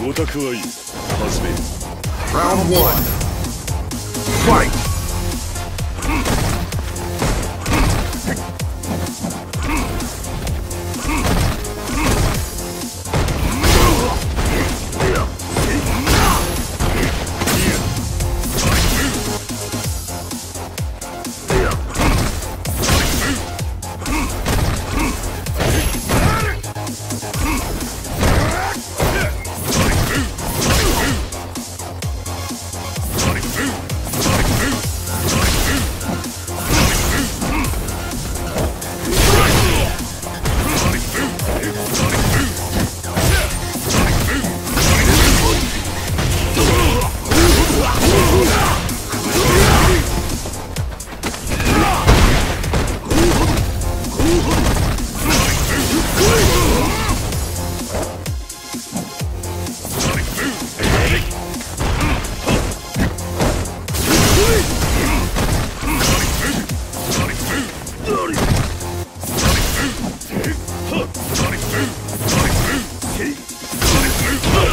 Round one. Fight!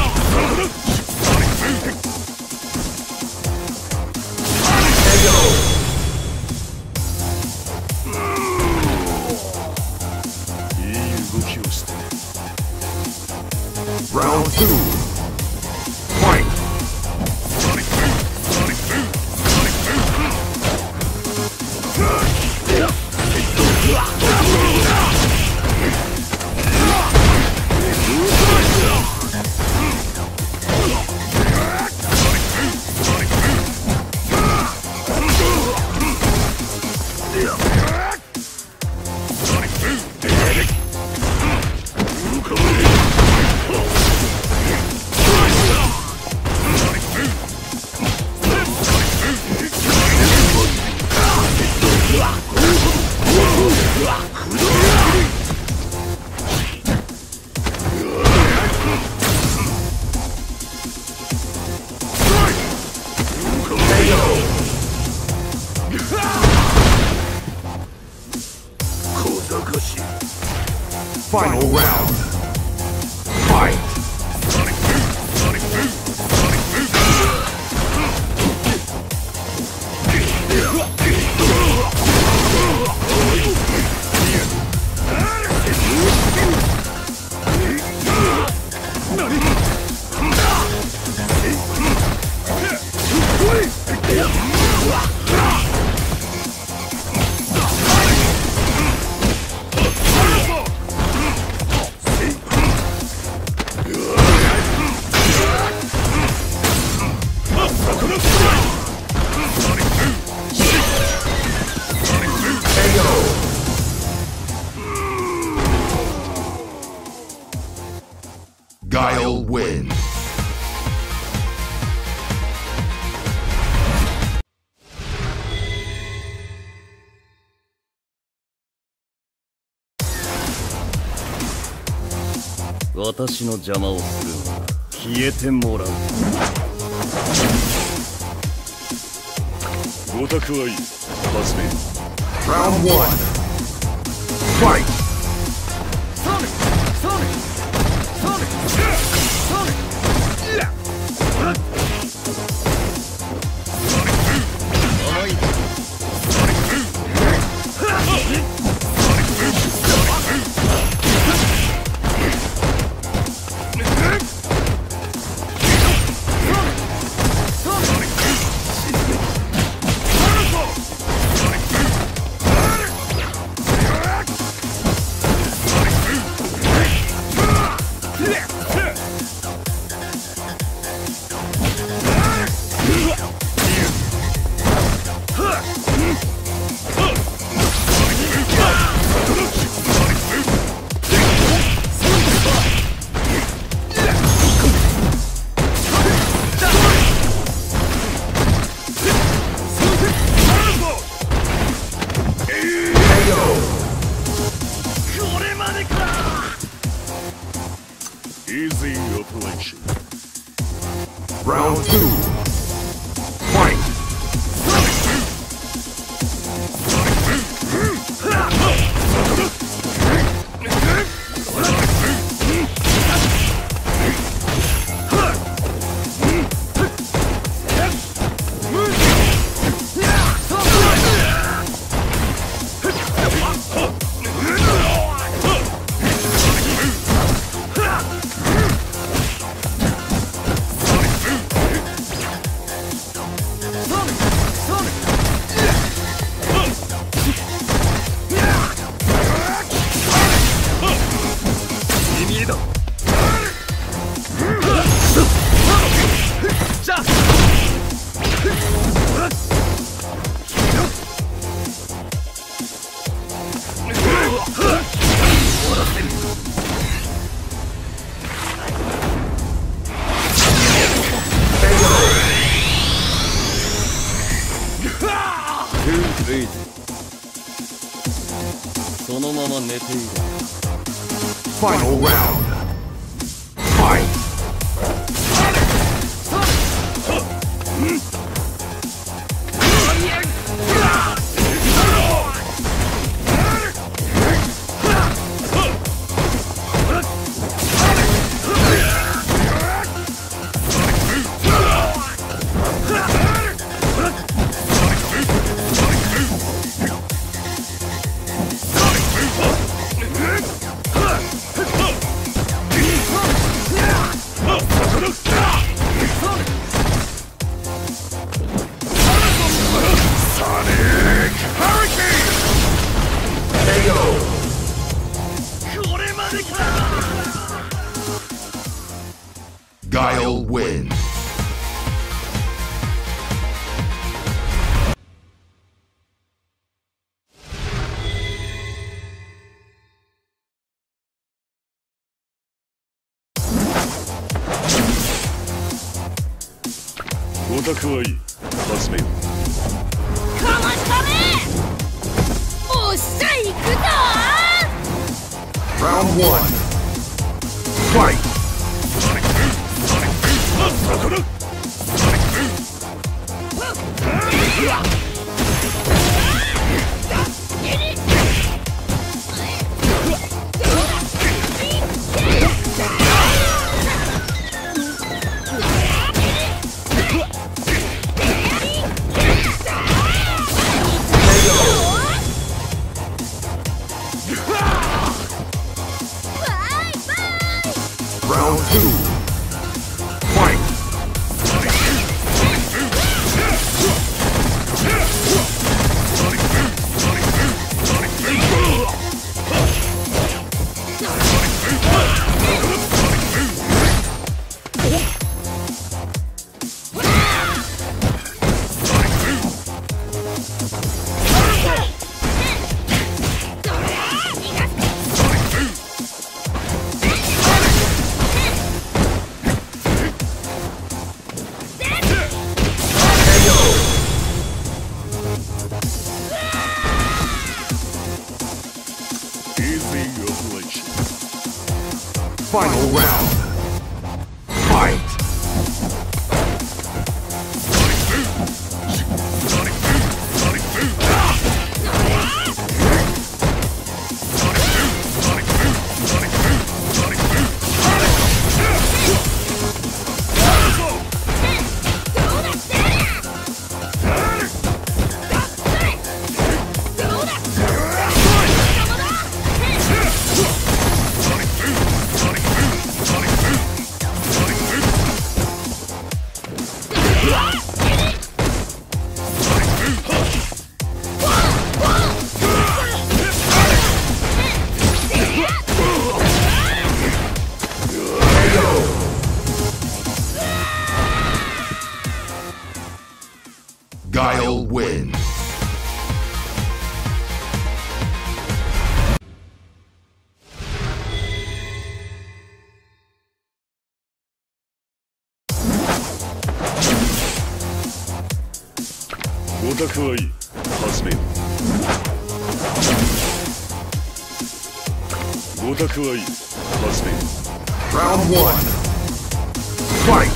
Round two. Kodo Goshi. Final round. Fight! Guile wins. Round one. Fight! Easy operation. Round two. Fight! いてそのまま寝ている。ファイナルラウンド。ファイト。 Guile win. Otaku ai, hasumeyo. Kawatame! Oshai iku da! Round 1. Fight! Round 2. Final round. Fight! Guile win. Otaku ai, hasumeyo. Otaku ai, hasumeyo. Round 1. Fight!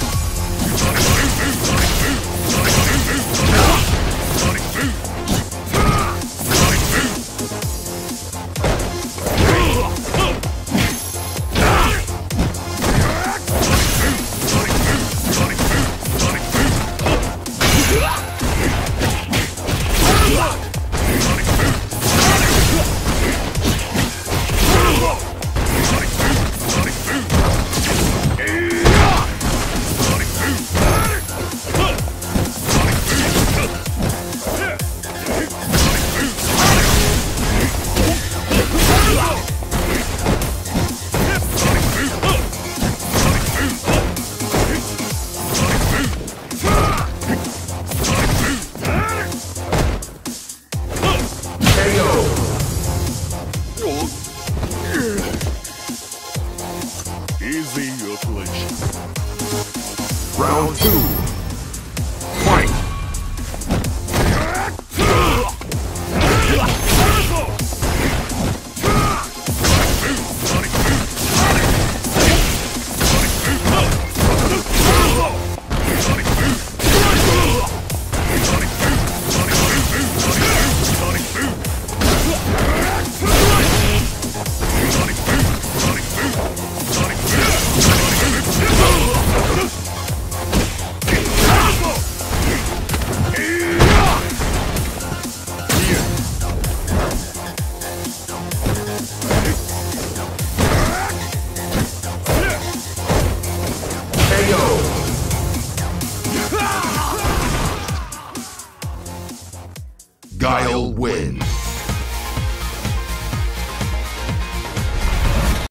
Round 2.